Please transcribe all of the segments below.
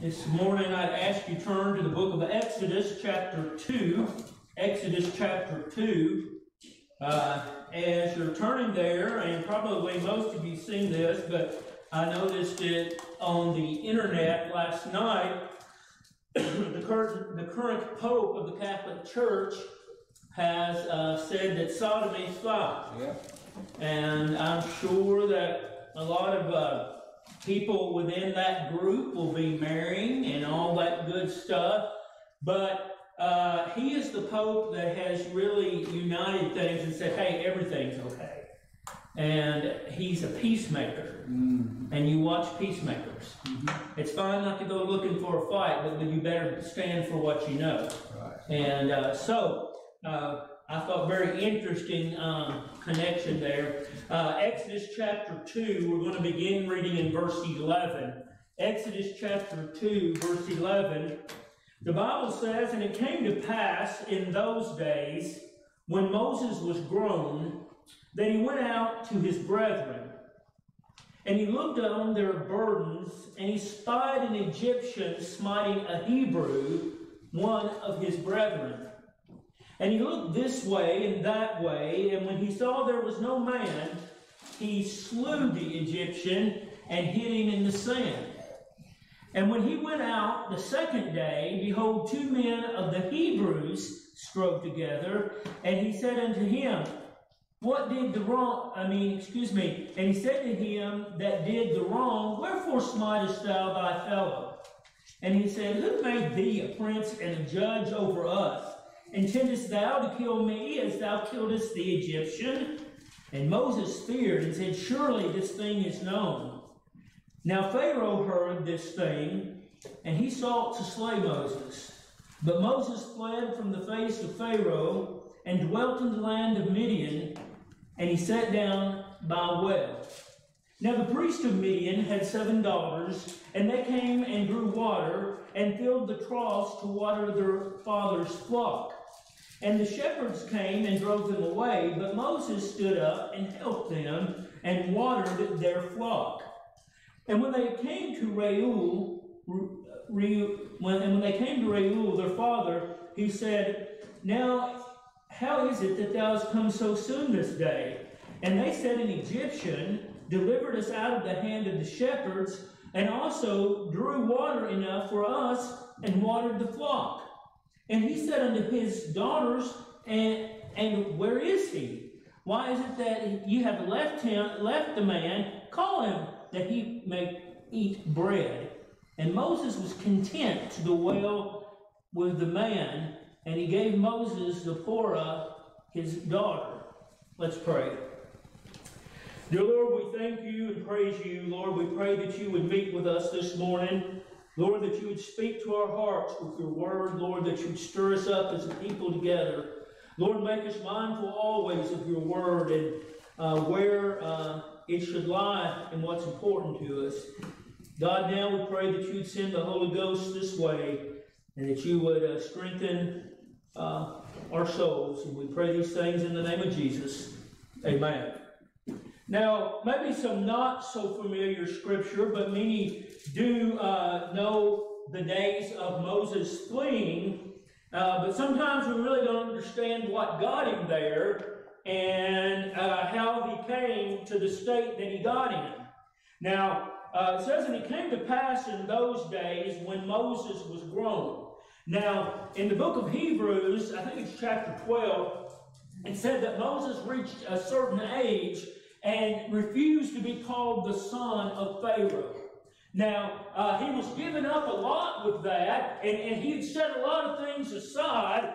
This morning I'd ask you to turn to the book of Exodus chapter 2. Exodus chapter 2. As you're turning there, and probably most of you seen this, but I noticed it on the internet last night, the current Pope of the Catholic Church has said that sodomy is fine. Yeah. And I'm sure that a lot of people within that group will be marrying and all that good stuff, but he is the Pope that has really united things and said, hey, everything's okay. And he's a peacemaker. Mm-hmm. And you watch peacemakers. Mm-hmm. It's fine not to go looking for a fight, but you better stand for what you know. Right. And so I thought very interesting connection there. Exodus chapter 2, we're going to begin reading in verse 11. Exodus chapter 2, verse 11. The Bible says, and it came to pass in those days, when Moses was grown, that he went out to his brethren, and he looked on their burdens, and he spied an Egyptian smiting a Hebrew, one of his brethren. And he looked this way and that way, and when he saw there was no man, he slew the Egyptian and hid him in the sand. And when he went out the second day, behold, two men of the Hebrews strove together, and he said unto him, and he said to him that did the wrong, wherefore smitest thou thy fellow? And he said, who made thee a prince and a judge over us? Intendest thou to kill me as thou killedest the Egyptian? And Moses feared and said, surely this thing is known. Now Pharaoh heard this thing, and he sought to slay Moses. But Moses fled from the face of Pharaoh and dwelt in the land of Midian, and he sat down by a well. Now the priest of Midian had 7 daughters, and they came and drew water, and filled the troughs to water their father's flock. And the shepherds came and drove them away, but Moses stood up and helped them, and watered their flock. And when they came to Reuel, their father, he said, now, how is it that thou hast come so soon this day? And they said, an Egyptian delivered us out of the hand of the shepherds, and also drew water enough for us, and watered the flock. And he said unto his daughters, and where is he? Why is it that you have left the man? Call him, that he may eat bread. And Moses was content to dwell with the man, and he gave Moses Zipporah, his daughter. Let's pray. Dear Lord, we thank you and praise you. Lord, we pray that you would meet with us this morning. Lord, that you would speak to our hearts with your word. Lord, that you'd stir us up as a people together. Lord, make us mindful always of your word and where it should lie and what's important to us. God, now we pray that you'd send the Holy Ghost this way and that you would strengthen our souls. And we pray these things in the name of Jesus. Amen. Now, maybe some not so familiar scripture, but many do know the days of Moses fleeing, but sometimes we really don't understand what got him there and how he came to the state that he got in. Now, it says, and it came to pass in those days when Moses was grown. Now, in the book of Hebrews, I think it's chapter 12, it said that Moses reached a certain age and refused to be called the son of Pharaoh. Now, he was giving up a lot with that, and he had set a lot of things aside.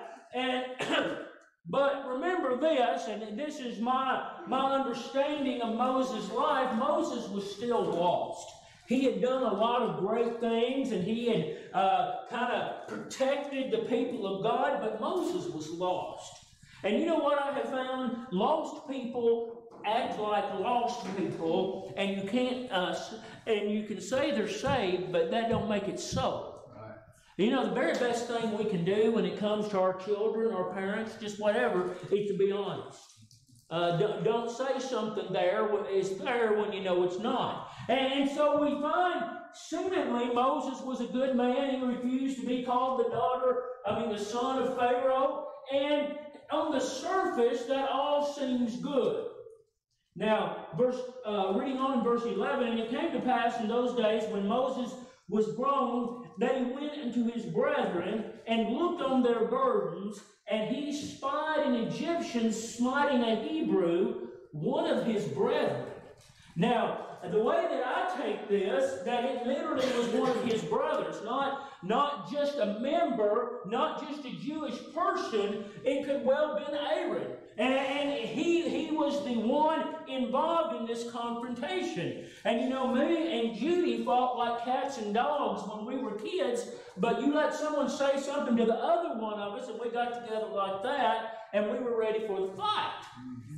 But remember this, and this is my understanding of Moses' life. Moses was still lost. He had done a lot of great things, and he had kind of protected the people of God, but Moses was lost. And you know what I have found? Lost people act like lost people, and you can't. And you can say they're saved, but that don't make it so. Right. You know, the very best thing we can do when it comes to our children, our parents, just whatever, is to be honest. Don't say something there is there when you know it's not. And so we find soon Secondly, Moses was a good man. He refused to be called the son of Pharaoh. And on the surface, that all seems good. Now, reading on in verse 11, and it came to pass in those days when Moses was grown, that he went unto his brethren and looked on their burdens, and he spied an Egyptian smiting a Hebrew, one of his brethren. Now, the way that I take this, that it literally was one of his brothers, not just a member, not just a Jewish person. It could well have been Aaron. And he was the one involved in this confrontation. And you know, me and Judy fought like cats and dogs when we were kids, but you let someone say something to the other one of us, and we got together like that, and we were ready for the fight.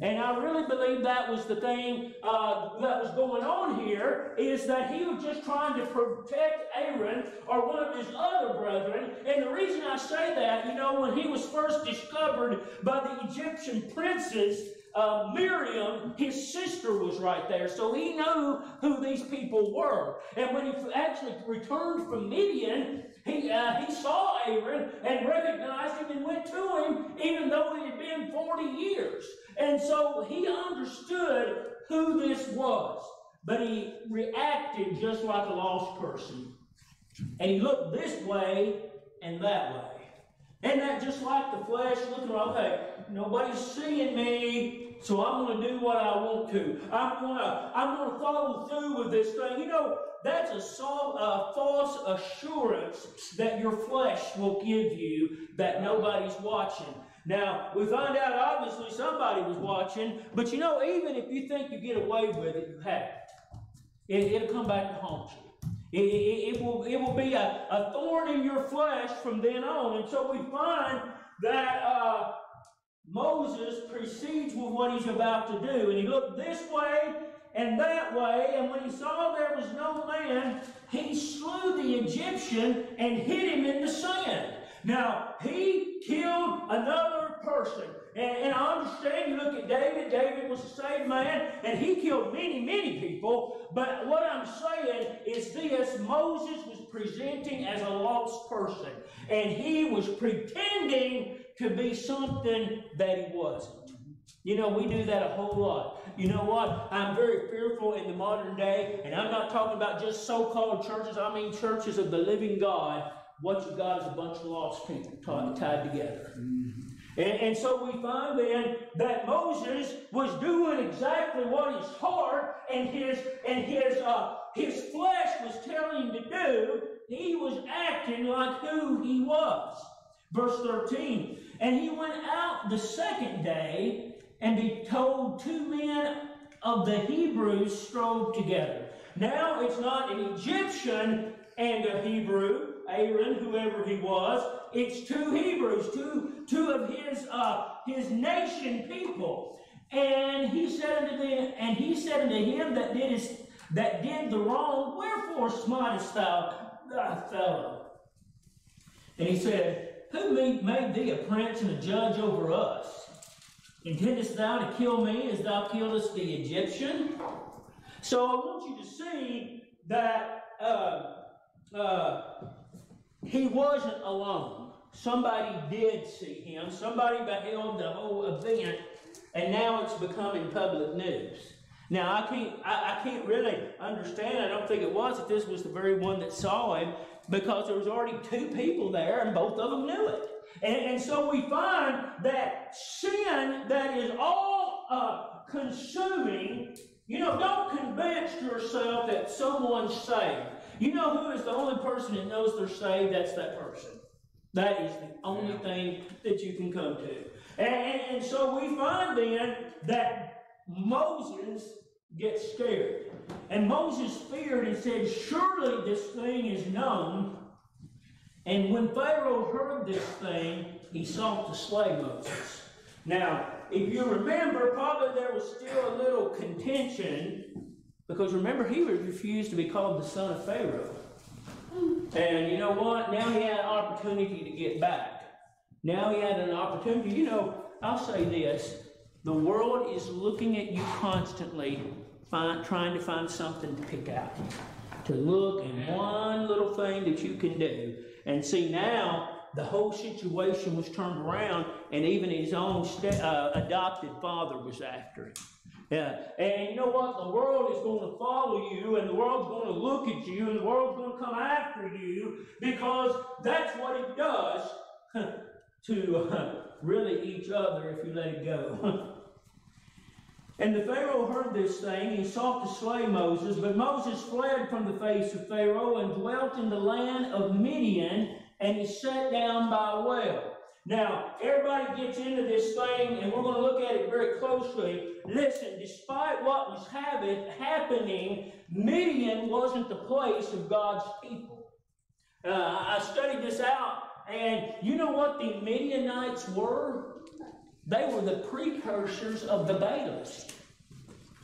And I really believe that was the thing that was going on here, is that he was just trying to protect Aaron or one of his other brethren. And the reason I say that, you know, when he was first discovered by the Egyptian princes, Miriam, his sister, was right there. So he knew who these people were. And when he actually returned from Midian, he saw Aaron and recognized him and went to him, even though it had been 40 years. And so he understood who this was, but he reacted just like a lost person. And he looked this way and that way. And that just like the flesh, looking, okay, nobody's seeing me, so I'm going to do what I want to. I'm going to follow through with this thing. You know, that's a false assurance that your flesh will give you, that nobody's watching. Now, we find out, obviously, somebody was watching, but you know, even if you think you get away with it, you haven't. It'll come back to haunt you. It will be a thorn in your flesh from then on. And so we find that Moses proceeds with what he's about to do. And he looked this way and that way, and when he saw there was no man, he slew the Egyptian and hid him in the sand. Now, he killed another person. And I understand, you look at David. David was a saved man, and he killed many, many people. But what I'm saying is this: Moses was presenting as a lost person, and he was pretending to be something that he wasn't. You know, we do that a whole lot. You know what? I'm very fearful in the modern day, and I'm not talking about just so-called churches. I mean churches of the living God. What you got is a bunch of lost people tied together. And so we find then that Moses was doing exactly what his heart and his flesh was telling him to do. He was acting like who he was. Verse 13, and he went out the second day, and behold, two men of the Hebrews strove together. Now it's not an Egyptian and a Hebrew, Aaron, whoever he was. It's two Hebrews, two of his nation people. And he said unto them, and he said unto him that did the wrong, wherefore smitest thou thy fellow? And he said, who made thee a prince and a judge over us? Intendest thou to kill me as thou killedst the Egyptian? So I want you to see that he wasn't alone. Somebody did see him. Somebody beheld the whole event, and now it's becoming public news. Now, I can't really understand. I don't think it was that this was the very one that saw him, because there was already two people there, and both of them knew it. And so we find that sin that is all consuming. You know, don't convince yourself that someone's saved. You know who is the only person that knows they're saved? That's that person. That is the only thing that you can come to. And so we find then that Moses gets scared. And Moses feared and said, surely this thing is known. And when Pharaoh heard this thing, he sought to slay Moses. Now, if you remember, probably there was still a little contention, because remember, he refused to be called the son of Pharaoh. And you know what? Now he had an opportunity to get back. Now he had an opportunity. You know, I'll say this. The world is looking at you constantly, trying to find something to pick out. To look in one little thing that you can do. And see, now the whole situation was turned around, and even his own adopted father was after him. Yeah. And you know what? The world is going to follow you, and the world's going to look at you, and the world's going to come after you, because that's what it does to really each other if you let it go. And the Pharaoh heard this thing. He sought to slay Moses, but Moses fled from the face of Pharaoh and dwelt in the land of Midian, and he sat down by a well. Now, everybody gets into this thing, and we're going to look at it very closely. Listen, despite what was happening, Midian wasn't the place of God's people. I studied this out, and you know what the Midianites were? They were the precursors of the Baalists.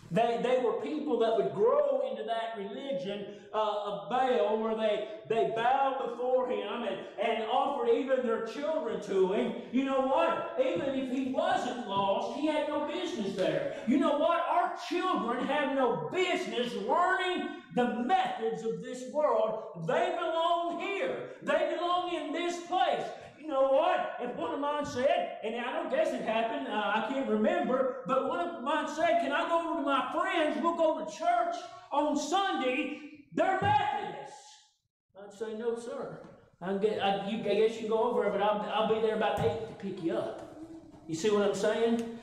They were people that would grow into that religion of Baal, where they bowed before him and offered even their children to him. You know what? Even if he wasn't lost, he had no business there. You know what? Our children have no business learning the methods of this world. They belong here. They belong in this place. You know what? If one of mine said, and I don't guess it happened, I can't remember, but one of mine said, "Can I go over to my friends? We'll go to church on Sunday. They're Methodists." I'd say, "No, sir. I guess you go over, but I'll be there about 8 to pick you up." You see what I'm saying?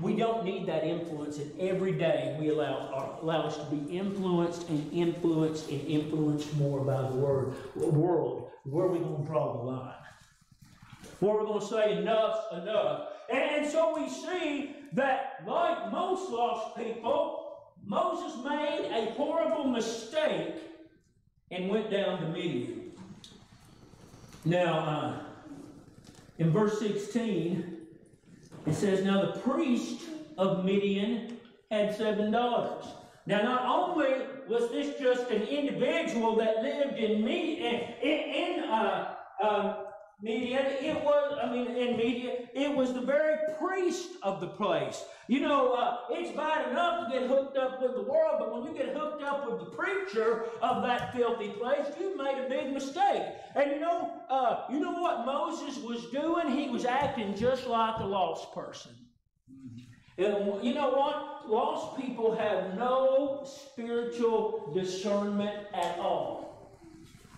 We don't need that influence, and every day we allow us to be influenced and influenced and influenced more by the world. Where are we going to draw the line? Where are we going to say enough's enough? And so we see that, like most lost people, Moses made a horrible mistake and went down to Midian. Now, in verse 16, it says, "Now the priest of Midian had 7 daughters." Now, not only was this just an individual that lived in Midian, it was the very priest of the place. You know, it's bad enough to get hooked up with the world, but when you get hooked up with the preacher of that filthy place, you made a big mistake. And you know what Moses was doing? He was acting just like a lost person. And you know what? Lost people have no spiritual discernment at all.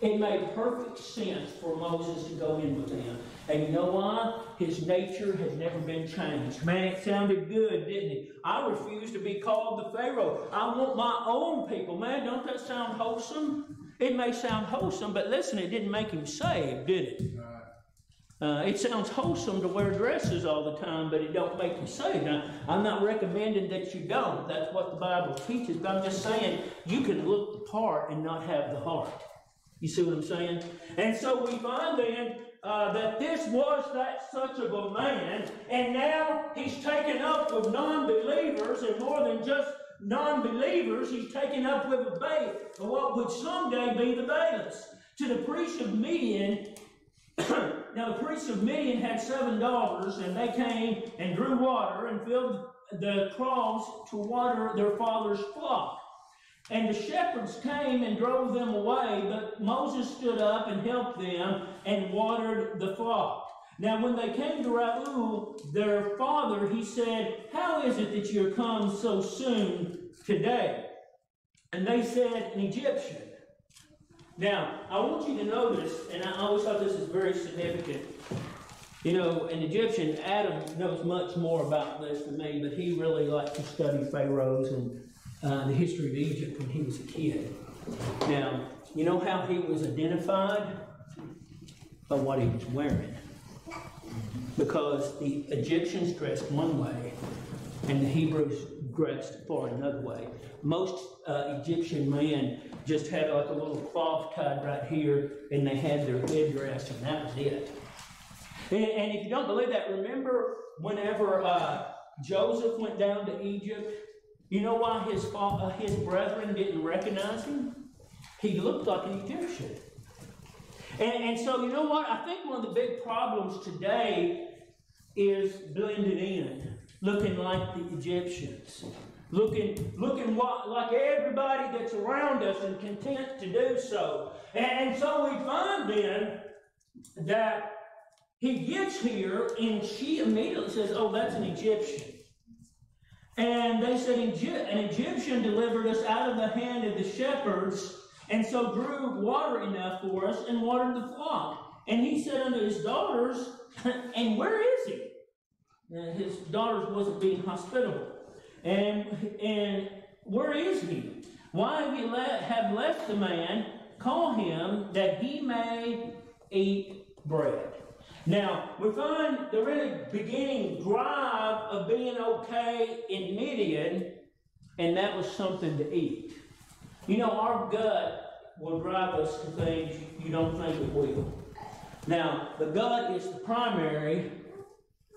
It made perfect sense for Moses to go in with them. And you know why? His nature had never been changed. Man, it sounded good, didn't it? I refuse to be called the Pharaoh. I want my own people. Man, don't that sound wholesome? It may sound wholesome, but listen, it didn't make him saved, did it? It sounds wholesome to wear dresses all the time, but it don't make you saved. Now, I'm not recommending that you don't. That's what the Bible teaches. But I'm just saying you can look the part and not have the heart. You see what I'm saying? And so we find then that this was that such of a man, and now he's taken up with non-believers, and more than just non-believers, he's taken up with a bailiff, or what would someday be the bailiffs. To the priest of Midian, Now the priests of Midian had 7 daughters, and they came and drew water and filled the troughs to water their father's flock. And the shepherds came and drove them away, but Moses stood up and helped them and watered the flock. Now when they came to Reuel, their father, he said, "How is it that you are come so soon today?" And they said, "An Egyptian." Now, I want you to notice, and I always thought this is very significant. You know, an Egyptian, Adam knows much more about this than me, but he really liked to study pharaohs and the history of Egypt when he was a kid. Now, you know how he was identified? By what he was wearing. Because the Egyptians dressed one way, and the Hebrews dressed for another way. Most Egyptian men just had like a little cloth tied right here, and they had their headdress, and that was it. And if you don't believe that, remember whenever Joseph went down to Egypt, you know why his brethren didn't recognize him? He looked like an Egyptian. And so, you know what? I think one of the big problems today is blended in, looking like the Egyptians. looking like everybody that's around us and content to do so. And so we find then that he gets here and she immediately says, oh, that's an Egyptian. And they said, an Egyptian delivered us out of the hand of the shepherds, and so drew water enough for us and watered the flock. And he said unto his daughters, and where is he? And his daughters wasn't being hospitable. And where is he? Why have left the man? Call him that he may eat bread. Now, we find the really beginning drive of being okay in Midian, and that was something to eat. You know, our gut will drive us to things you don't think it will. Now, the gut is the primary,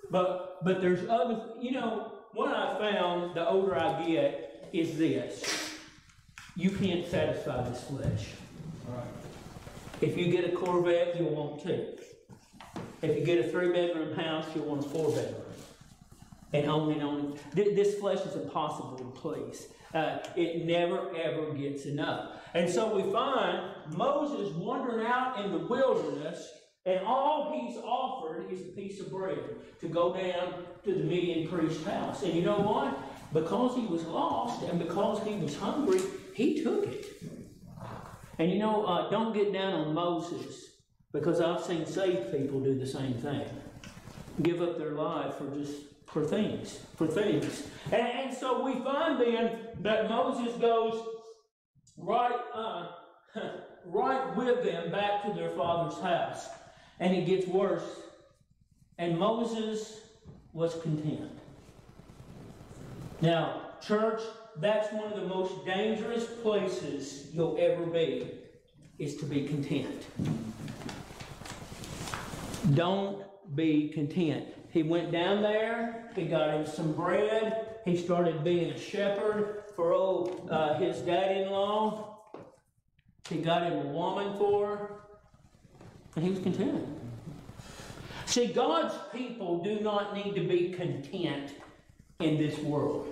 but there's other, you know, what I found the older I get is this. You can't satisfy this flesh. All right. If you get a Corvette, you'll want two. If you get a three-bedroom house, you'll want a four-bedroom. And on. This flesh is impossible to please. It never, ever gets enough. And so we find Moses wandering out in the wilderness, and all he's offered is a piece of bread to go down to the Midian priest's house. And you know what? Because he was lost and because he was hungry, he took it. And you know, don't get down on Moses, because I've seen saved people do the same thing. Give up their life for things. And so we find then that Moses goes right with them back to their father's house. And it gets worse. And Moses was content. Now, church, that's one of the most dangerous places you'll ever be, is to be content. Don't be content. He went down there, he got him some bread, he started being a shepherd for old his dad-in-law, he got him a woman for her, and he was content. See, God's people do not need to be content in this world.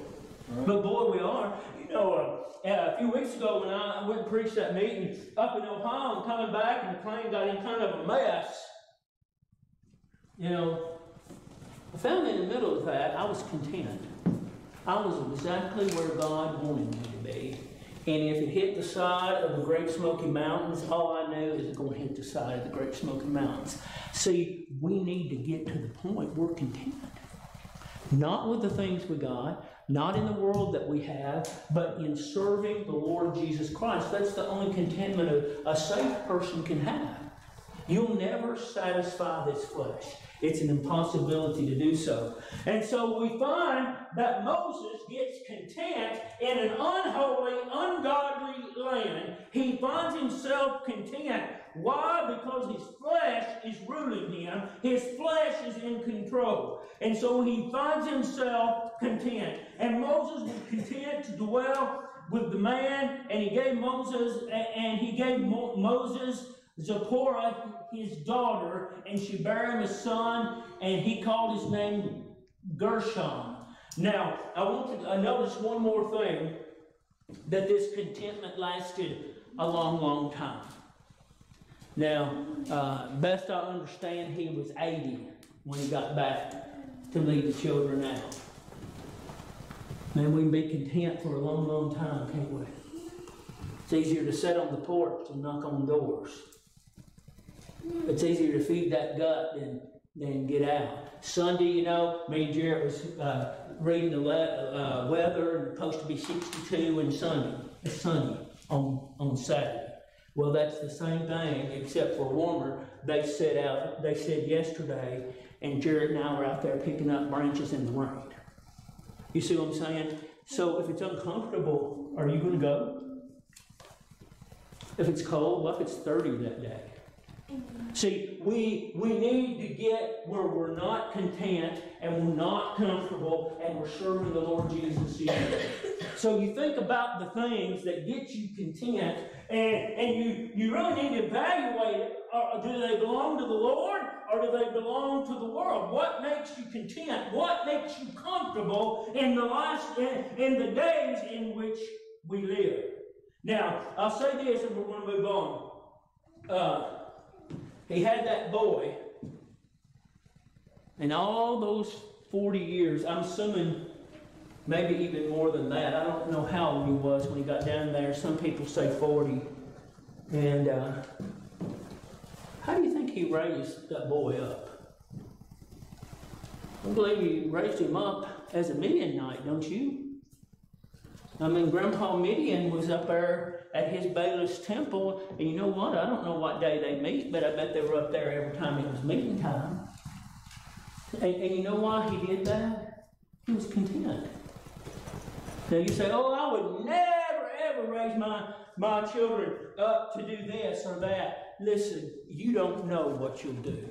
Right. But boy, we are. You know, a few weeks ago when I went and preached that meeting up in Ohio, and coming back, and the plane got in kind of a mess, you know, I found in the middle of that, I was content. I was exactly where God wanted me to be. And if it hit the side of the Great Smoky Mountains, all I knew is it's going to hit the side of the Great Smoky Mountains. See, we need to get to the point we're content. Not with the things we got, not in the world that we have, but in serving the Lord Jesus Christ. That's the only contentment a saved person can have. You'll never satisfy this flesh. It's an impossibility to do so. And so we find that Moses gets content in an unholy, ungodly land. He finds himself content. Why? Because his flesh is ruling him. His flesh is in control. And so he finds himself content. And Moses was content to dwell with the man, and he gave Moses Zipporah, his daughter, and Shebarim, his son, and he called his name Gershom. Now, I want you to notice one more thing, that this contentment lasted a long, long time. Now, best I understand, he was 80 when he got back to lead the children out. Man, we can be content for a long, long time, can't we? It's easier to sit on the porch and knock on doors. It's easier to feed that gut than get out. Sunday, you know, me and Jared was reading the weather, and it's supposed to be 62 and sunny on Saturday. Well, that's the same thing, except for warmer. They said yesterday, and Jared and I were out there picking up branches in the rain. You see what I'm saying? So if it's uncomfortable, are you going to go? If it's cold, what if it's 30 that day? See, we need to get where we're not content and we're not comfortable and we're serving the Lord Jesus. So you think about the things that get you content And you really need to evaluate, do they belong to the Lord or do they belong to the world? What makes you content? What makes you comfortable in the life, in the days in which we live? Now, I'll say this and we're going to move on. He had that boy, and all those 40 years, I'm assuming maybe even more than that. I don't know how old he was when he got down there. Some people say 40. And how do you think he raised that boy up? I believe he raised him up as a Midianite, don't you? I mean, Grandpa Midian was up there at his Bayless temple, and you know what? I don't know what day they meet, but I bet they were up there every time it was meeting time. And you know why he did that? He was content. Now you say, oh, I would never, ever raise my children up to do this or that. Listen, you don't know what you'll do.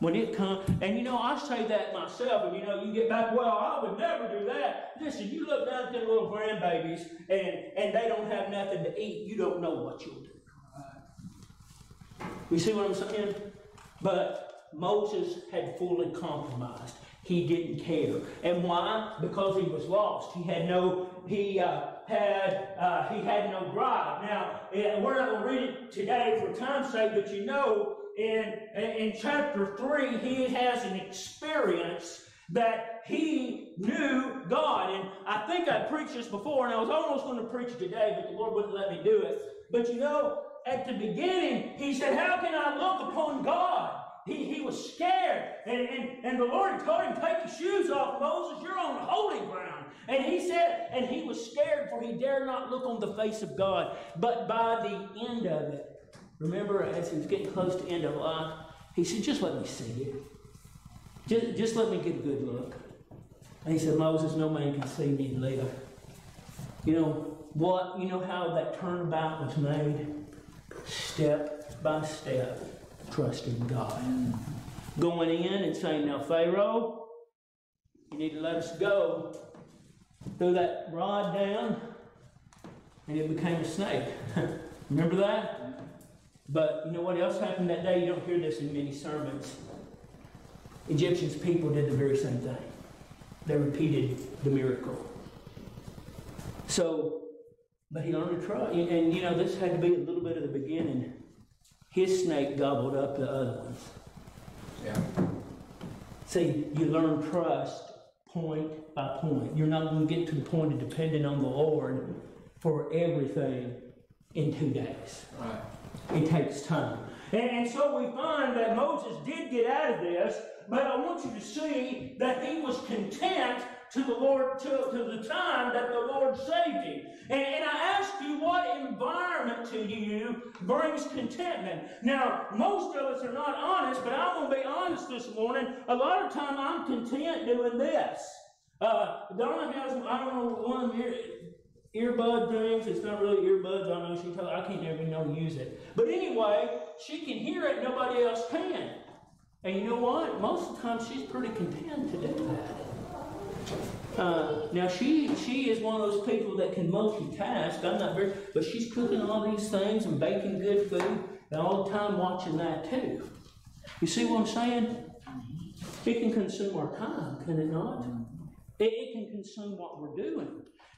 When it comes, and you know, I say that myself, and you know, you get back, well, I would never do that. Listen, you look down at them little grandbabies, and they don't have nothing to eat. You don't know what you'll do. You see what I'm saying? But Moses had fully compromised. He didn't care. And why? Because he was lost. He had no bride. Now, we're not going to read it today for time's sake, but you know, in chapter 3, he has an experience that he knew God. And I think I preached this before, and I was almost going to preach today, but the Lord wouldn't let me do it. But you know, at the beginning, he said, how can I look upon God? He was scared, and the Lord told him, take your shoes off, Moses, you're on holy ground. And he said, and he was scared, for he dared not look on the face of God. But by the end of it, remember, as he was getting close to end of life, he said, just let me see it. Just let me get a good look. And he said, Moses, no man can see me and live. You know what? You know how that turnabout was made? Step by step. Trusting God. Going in and saying, now, Pharaoh, you need to let us go. Threw that rod down, and it became a snake. Remember that? But you know what else happened that day? You don't hear this in many sermons. Egyptians' people did the very same thing. They repeated the miracle. So, but he learned to try. And you know, this had to be a little bit of the beginning. His snake gobbled up the other ones. Yeah. See, you learn trust point by point. You're not going to get to the point of depending on the Lord for everything in 2 days. Right. It takes time. And so we find that Moses did get out of this, but I want you to see that he was content to the Lord, to the time that the Lord saved him. And I ask you, what environment to you brings contentment? Now, most of us are not honest, but I'm going to be honest this morning. A lot of time I'm content doing this. Donna has, I don't know, one of your earbud things. It's not really earbuds. I know she told her I can't ever know to use it. But anyway, she can hear it. Nobody else can. And you know what? Most of the time she's pretty content to do that. Now she is one of those people that can multitask. I'm not very, but she's cooking all these things and baking good food and all the time watching that too. You see what I'm saying? It can consume our time, can it not? It can consume what we're doing.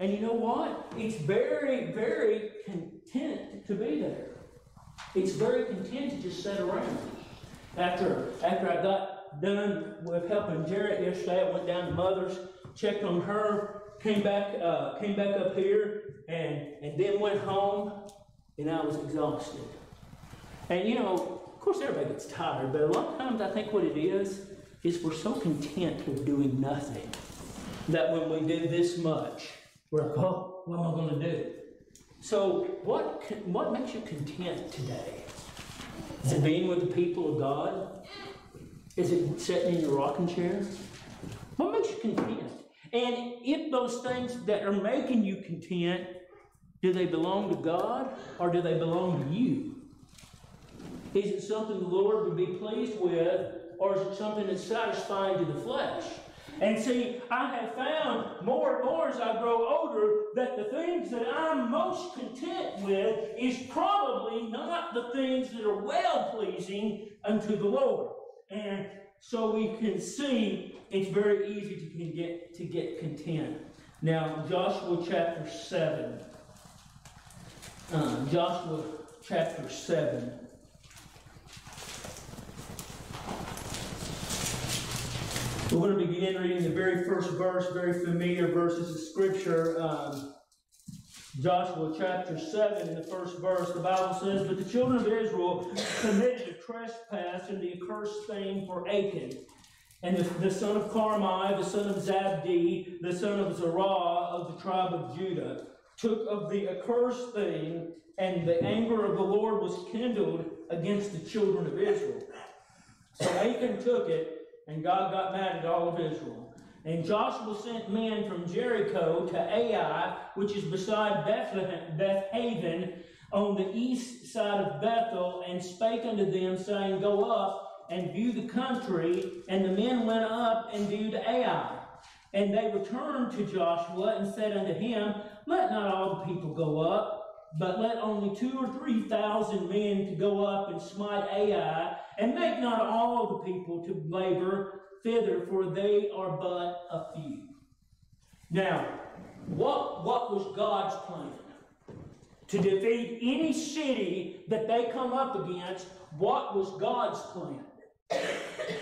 And you know what? It's very, very content to be there. It's very content to just sit around. After I got done with helping Jared yesterday, I went down to Mother's. Checked on her, came back up here, and then went home, and I was exhausted. And you know, of course everybody gets tired, but a lot of times I think what it is we're so content with doing nothing that when we do this much, we're like, oh, what am I going to do? So what makes you content today? Is it being with the people of God? Is it sitting in your rocking chair? What makes you content? And if those things that are making you content, do they belong to God or do they belong to you? Is it something the Lord would be pleased with, or is it something that's satisfying to the flesh? And see, I have found more and more as I grow older, remember that the things that I'm most content with is probably not the things that are well-pleasing unto the Lord. And so we can see it's very easy to get content. Now, Joshua chapter 7. Joshua chapter 7. We're going to begin reading the very first verse, very familiar verses of Scripture. Joshua chapter 7, in the first verse, the Bible says, "But the children of Israel committed a trespass and the accursed thing for Achan, and the son of Carmi, the son of Zabdi, the son of Zerah of the tribe of Judah, took of the accursed thing, and the anger of the Lord was kindled against the children of Israel. So Achan took it, and God got mad at all of Israel. And Joshua sent men from Jericho to Ai, which is beside Beth-haven, on the east side of Bethel, and spake unto them, saying, Go up and view the country. And the men went up and viewed Ai. And they returned to Joshua and said unto him, Let not all the people go up, but let only 2,000 or 3,000 men to go up and smite Ai, and make not all the people to labor thither, for they are but a few." Now, what was God's plan? To defeat any city that they come up against, what was God's plan?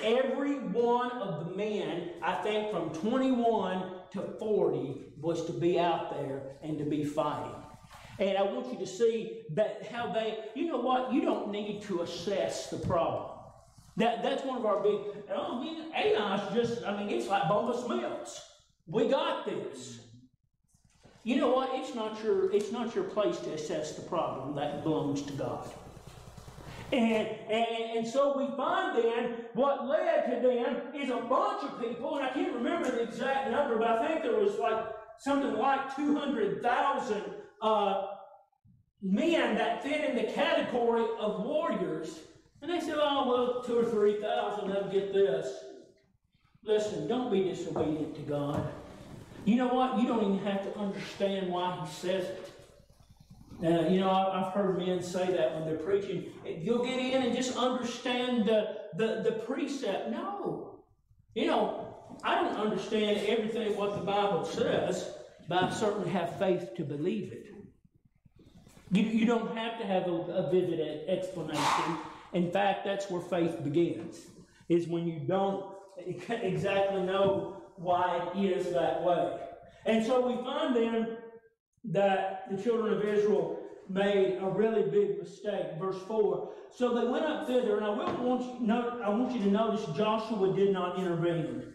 Every one of the men, I think from 21 to 40, was to be out there and to be fighting. And I want you to see that how they, you know what, you don't need to assess the problem. That's one of our big, Ai's just, it's like bogus mills. We got this. You know what, it's not your place to assess the problem. That belongs to God. And so we find then what led to them is a bunch of people, and I can't remember the exact number, but I think there was something like 200,000 men that fit in the category of warriors. And they said, 2,000 or 3,000, they'll get this. Listen, don't be disobedient to God. You know what? You don't even have to understand why he says it. I've heard men say that when they're preaching. You'll get in and just understand the precept. No. I don't understand everything what the Bible says, but I certainly have faith to believe it. You don't have to have a vivid explanation. In fact, that's where faith begins, is when you don't exactly know why it is that way. And so we find then that the children of Israel made a really big mistake. Verse 4, so they went up thither, and I want you to notice Joshua did not intervene.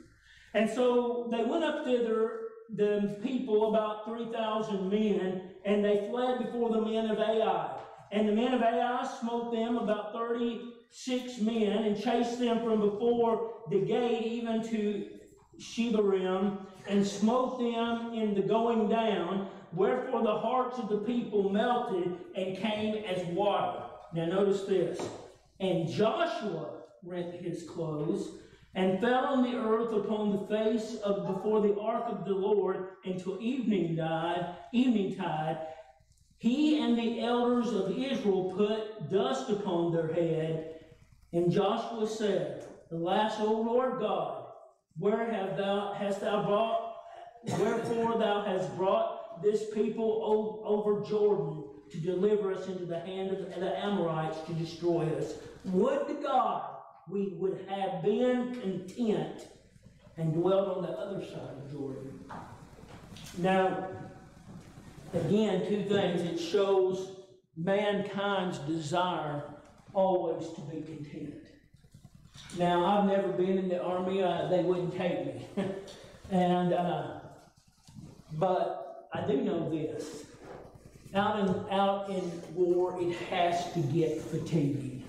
And so they went up thither, the people, about 3,000 men, and they fled before the men of Ai. And the men of Ai smote them, about 36 men, and chased them from before the gate even to Shebarim, and smote them in the going down. Wherefore the hearts of the people melted and came as water. Now notice this. And Joshua rent his clothes, and fell on the earth upon the face of before the ark of the Lord until eventide. He and the elders of Israel put dust upon their head. And Joshua said, Alas, O Lord God, wherefore thou hast brought this people over Jordan to deliver us into the hand of the Amorites to destroy us. Would to God we would have been content and dwelt on the other side of Jordan. Now, again, two things. It shows mankind's desire always to be content. Now, I've never been in the army. They wouldn't take me. But I do know this. Out in war, it has to get fatiguing.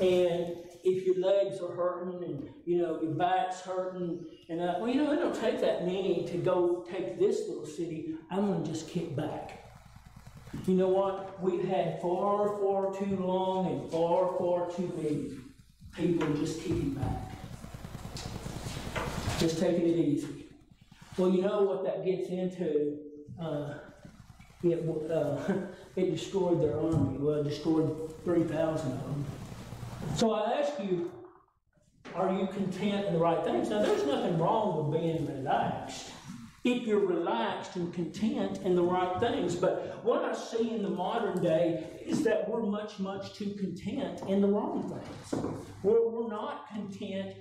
And if your legs are hurting and, your back's hurting, and it don't take that many to go take this little city. I'm going to just kick back. You know what? We've had far, far too long and far, far too many people just kicking back. Just taking it easy. Well, you know what that gets into it destroyed their army. Well, it destroyed 3,000 of them. So I ask you, are you content in the right things? Now, there's nothing wrong with being relaxed if you're relaxed and content in the right things. But what I see in the modern day is that we're much, much too content in the wrong things. We're not content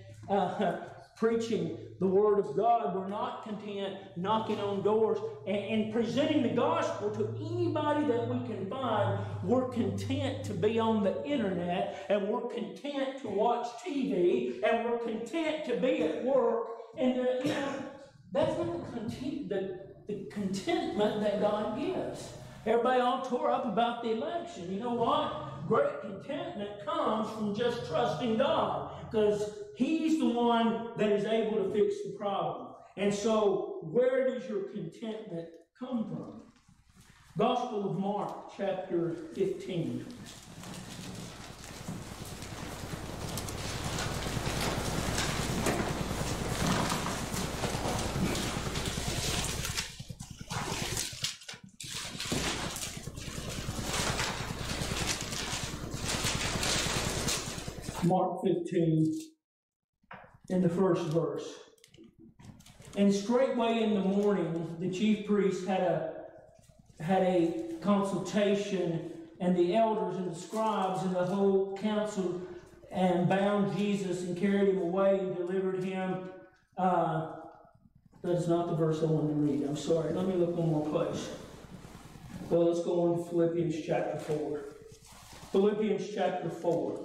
preaching the Word of God. We're not content knocking on doors and presenting the gospel to anybody that we can find. We're content to be on the internet, and we're content to watch TV, and we're content to be at work. And that's not the contentment that God gives. Everybody all tore up about the election. You know what? Great contentment comes from just trusting God, because He's the one that is able to fix the problem. And so, where does your contentment come from? Gospel of Mark, chapter 15. Mark 15, in the first verse. And straightway in the morning, the chief priests had a consultation, and the elders and the scribes and the whole council, and bound Jesus and carried him away and delivered him. That's not the verse I wanted to read. I'm sorry. Let me look one more place. Well, let's go on to Philippians chapter 4. Philippians chapter 4.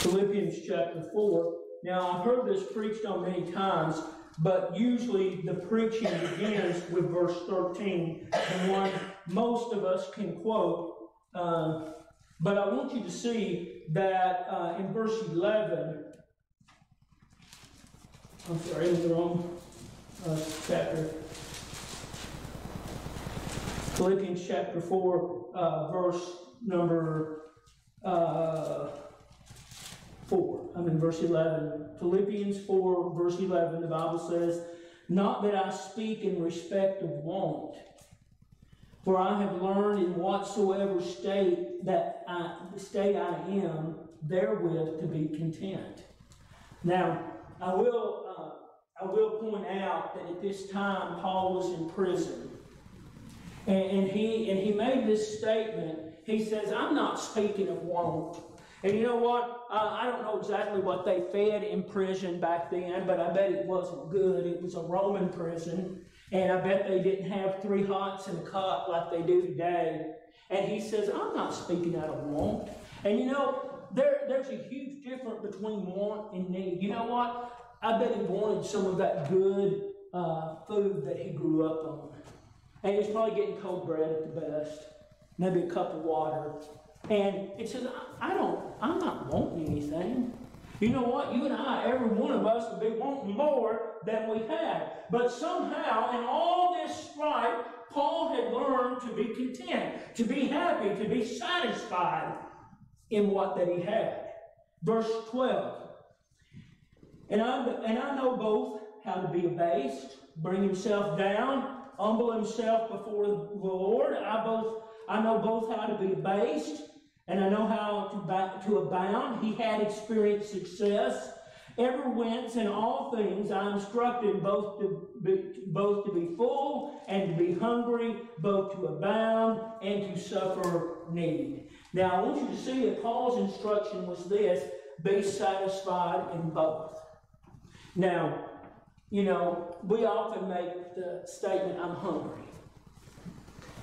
Philippians chapter 4. Now, I've heard this preached on many times, but usually the preaching begins with verse 13, the one most of us can quote. But I want you to see that in verse 11, I'm sorry, in the wrong chapter. Philippians chapter 4, verse number 4. I'm in verse 11. Philippians 4, verse 11, the Bible says, "Not that I speak in respect of want, for I have learned in whatsoever state I am, therewith to be content." Now, I will point out that at this time Paul was in prison, and he made this statement. He says, "I'm not speaking of want." And you know what? I don't know exactly what they fed in prison back then, but I bet it wasn't good. It was a Roman prison, and I bet they didn't have 3 hots and a cup like they do today. And he says, "I'm not speaking out of want." And you know, there's a huge difference between want and need. You know what? I bet he wanted some of that good food that he grew up on. And he's probably getting cold bread at the best, maybe a cup of water. And it says, I'm not wanting anything. You know what? You and I, every one of us, would be wanting more than we had. But somehow, in all this strife, Paul had learned to be content, to be happy, to be satisfied in what that he had. Verse 12. And I know both how to be abased, bring himself down, humble himself before the Lord. I know both how to be abased, and I know how to abound. He had experienced success. Everywhence in all things I am instructed both to be full and to be hungry, both to abound and to suffer need. Now I want you to see that Paul's instruction was this: be satisfied in both. Now, you know, we often make the statement, "I'm hungry."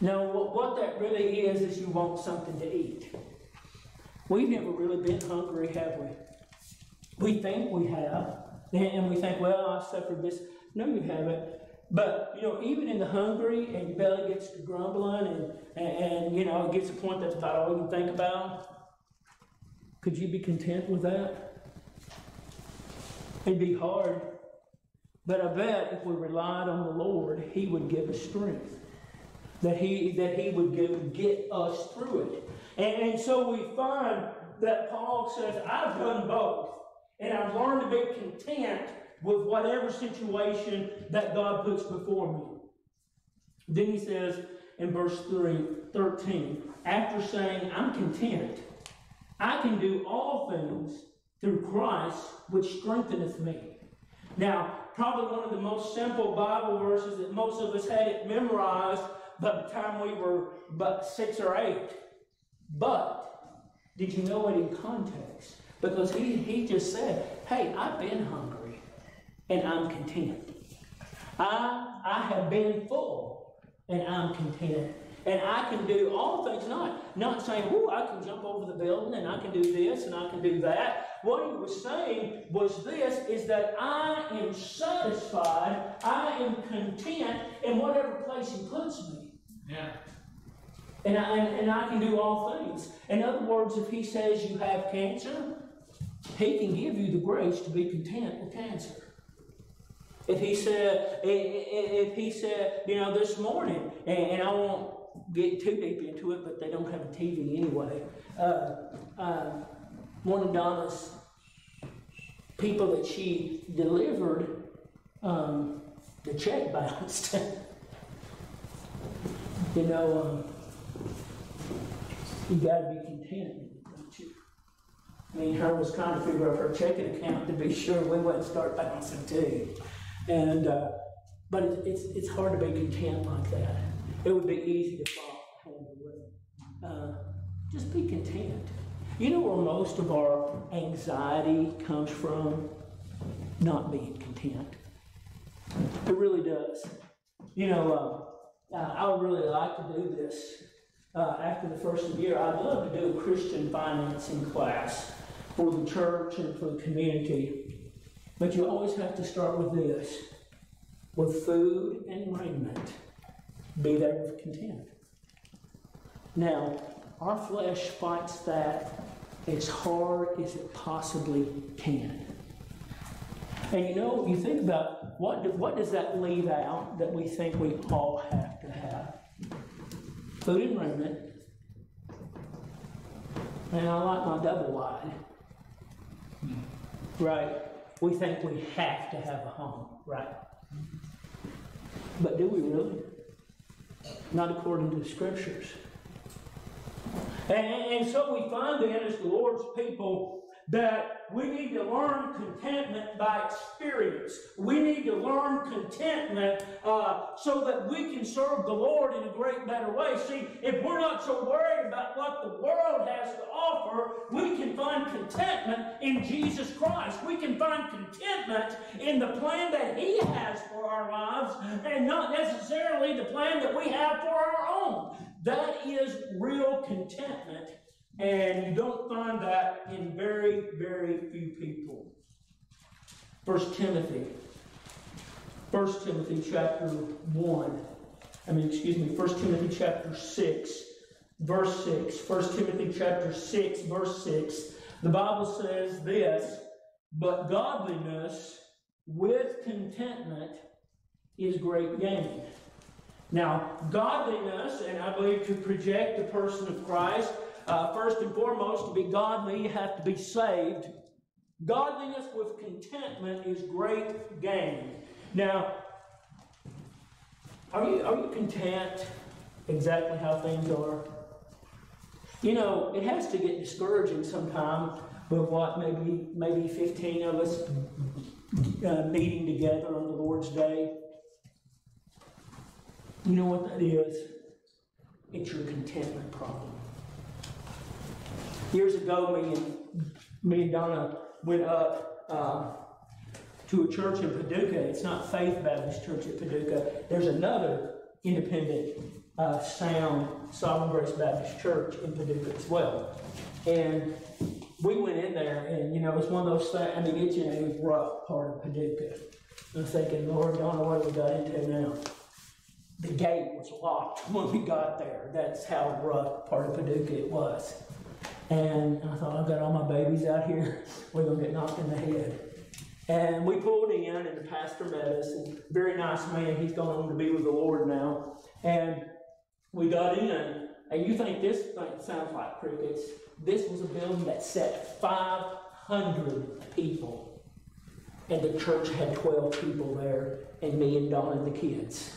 Now, what that really is you want something to eat. We've never really been hungry, have we? We think we have, and we think, well, I've suffered this. No, you haven't. But, you know, even in the hungry, and your belly gets to grumbling, and you know, it gets to a point that's about all you can think about, could you be content with that? It'd be hard. But I bet if we relied on the Lord, He would give us strength. That he would get us through it. And so we find that Paul says, I've done both. And I've learned to be content with whatever situation that God puts before me. Then he says in verse 13, after saying, I'm content, I can do all things through Christ, which strengtheneth me. Now, probably one of the most simple Bible verses that most of us had it memorized by the time we were but 6 or 8. But did you know it in context? Because he just said, hey, I've been hungry and I'm content. I have been full and I'm content. And I can do all things, not saying, oh, I can jump over the building and I can do this and I can do that. What he was saying was this, is that I am satisfied, I am content in whatever place he puts me. Yeah. And I can do all things. In other words, if he says you have cancer, he can give you the grace to be content with cancer. If he said, you know, this morning, and I won't get too deep into it, but they don't have a TV anyway. One of Donna's people that she delivered, the check bounced. You know, you got to be content, don't you? I mean, her was trying to figure out her checking account to be sure we wouldn't start bouncing too. And but it's hard to be content like that. It would be easy to fall with. Just be content. You know where most of our anxiety comes from? Not being content. It really does. You know, I would really like to do this. After the first of the year, I'd love to do a Christian financing class for the church and for the community. But you always have to start with this, with food and raiment. Be there with content. Now, our flesh fights that as hard as it possibly can. And you know, you think about what does that leave out that we think we all have to have? Food and raiment. And I like my double wide. Right? We think we have to have a home, right? But do we really? Not according to the scriptures. And so we find then as the Lord's people that we need to learn contentment by experience. We need to learn contentment so that we can serve the Lord in a great better way. See, if we're not so worried about what the world has to offer, we can find contentment in Jesus Christ. We can find contentment in the plan that He has for our lives and not necessarily the plan that we have for our own. That is real contentment. And you don't find that in very, very few people. 1 Timothy chapter 6, verse 6. 1 Timothy chapter 6, verse 6. The Bible says this, but godliness with contentment is great gain. Now, godliness, and I believe to project the person of Christ, first and foremost, to be godly, you have to be saved. Godliness with contentment is great gain. Now, are you content exactly how things are? You know, it has to get discouraging sometime with what maybe 15 of us meeting together on the Lord's Day. You know what that is? It's your contentment problem. Years ago, me and Donna went up to a church in Paducah. It's not Faith Baptist Church at Paducah. There's another independent, sound, Sovereign Grace Baptist Church in Paducah as well. And we went in there, and, you know, it was one of those things. I mean, it's, you know, it was rough part of Paducah. I was thinking, Lord, Donna, what have we got into now? The gate was locked when we got there. That's how rough part of Paducah it was. And I thought, I've got all my babies out here. We're going to get knocked in the head. And we pulled in, and the pastor met us. And very nice man. He's gone on to be with the Lord now. And we got in. And you think this thing sounds like crickets. This was a building that sat 500 100 people. And the church had 12 people there, and me and Don and the kids.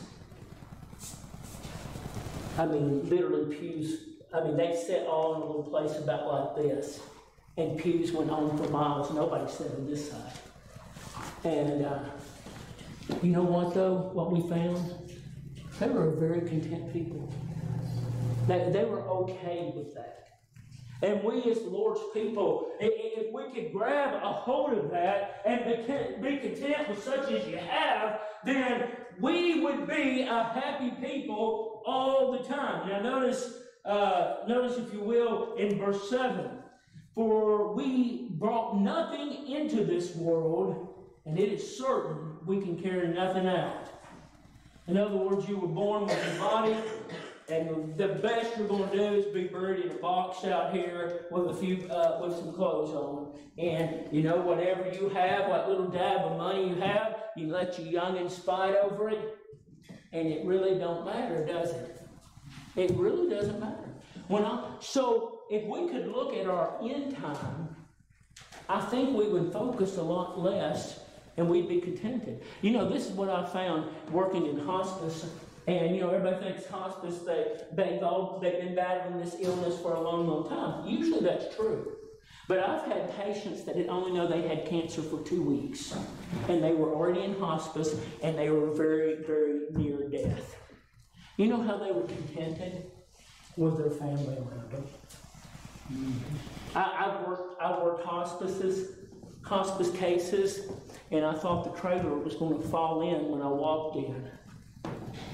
I mean, literally pews, I mean, they sat all in a little place about like this. And pews went on for miles. Nobody sat on this side. And you know what, though? What we found? They were a very content people. They were okay with that. And we as the Lord's people, if we could grab a hold of that and be content with such as you have, then we would be a happy people all the time. Now notice if you will, in verse 7. For we brought nothing into this world, and it is certain we can carry nothing out. In other words, you were born with a body, and the best you're going to do is be buried in a box out here with a few, with some clothes on. And, you know, whatever you have, what little dab of money you have, you let your youngins fight over it, and it really don't matter, does it? It really doesn't matter. So if we could look at our end time, I think we would focus a lot less, and we'd be contented. You know, this is what I found working in hospice. And, you know, everybody thinks hospice, they've been battling this illness for a long, long time. Usually that's true. But I've had patients that didn't only know they had cancer for 2 weeks. And they were already in hospice, and they were very, very near death. You know how they were contented? With their family around them. Mm-hmm. I worked hospice cases, and I thought the trailer was going to fall in when I walked in.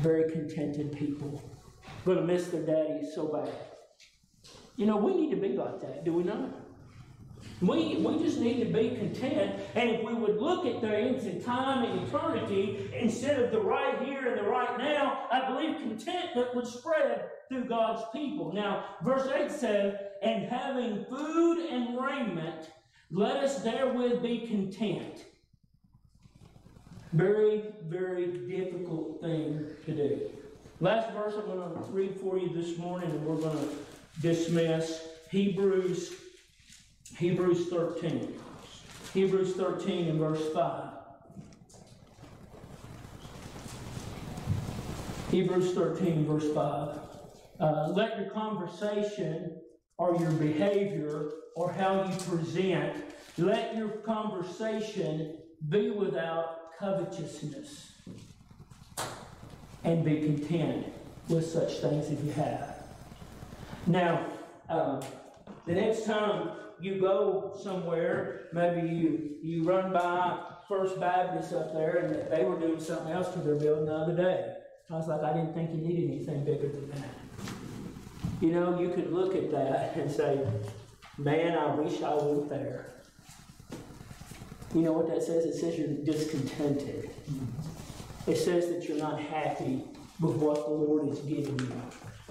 Very contented people. Going to miss their daddy so bad. You know, we need to be like that, do we not? We just need to be content, and if we would look at things in time and eternity instead of the right here and the right now, I believe contentment would spread through God's people. Now, verse 8 says, and having food and raiment, let us therewith be content. Very, very difficult thing to do. Last verse I'm going to read for you this morning, and we're going to dismiss Hebrews 13. Hebrews 13 and verse 5. Hebrews 13 verse 5. Let your conversation or your behavior or how you present, let your conversation be without covetousness, and be content with such things that you have. Now, the next time you go somewhere, maybe you run by First Baptist up there, and they were doing something else to their building the other day. I was like, I didn't think you needed anything bigger than that. You know, you could look at that and say, man, I wish I went there. You know what that says? It says you're discontented. It says that you're not happy with what the Lord is giving you.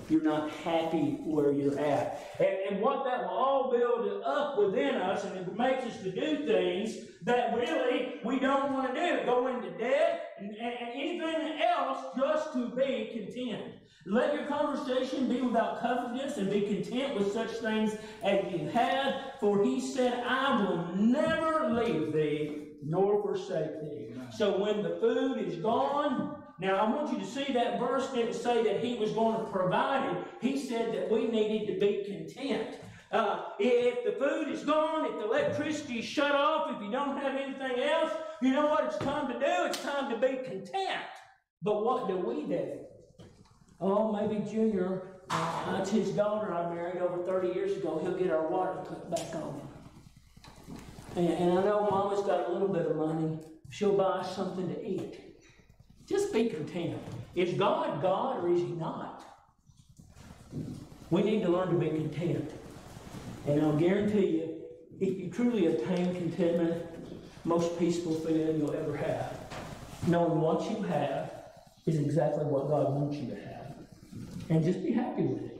You're not happy where you're at. And what that will all build up within us, and it makes us to do things that really we don't want to do. Go into debt and anything else just to be content. Let your conversation be without covetousness, and be content with such things as you have. For he said, I will never leave thee nor forsake thee. So when the food is gone, now, I want you to see that verse didn't say that he was going to provide it. He said that we needed to be content. If the food is gone, if the electricity is shut off, if you don't have anything else, you know what it's time to do? It's time to be content. But what do we do? Oh, maybe Junior, that's his daughter I married over 30 years ago. He'll get our water put back on. And I know Mama's got a little bit of money. She'll buy us something to eat. Just be content. Is God God or is he not? We need to learn to be content. And I'll guarantee you, if you truly attain contentment, most peaceful feeling you'll ever have. Knowing what you have is exactly what God wants you to have. And just be happy with it.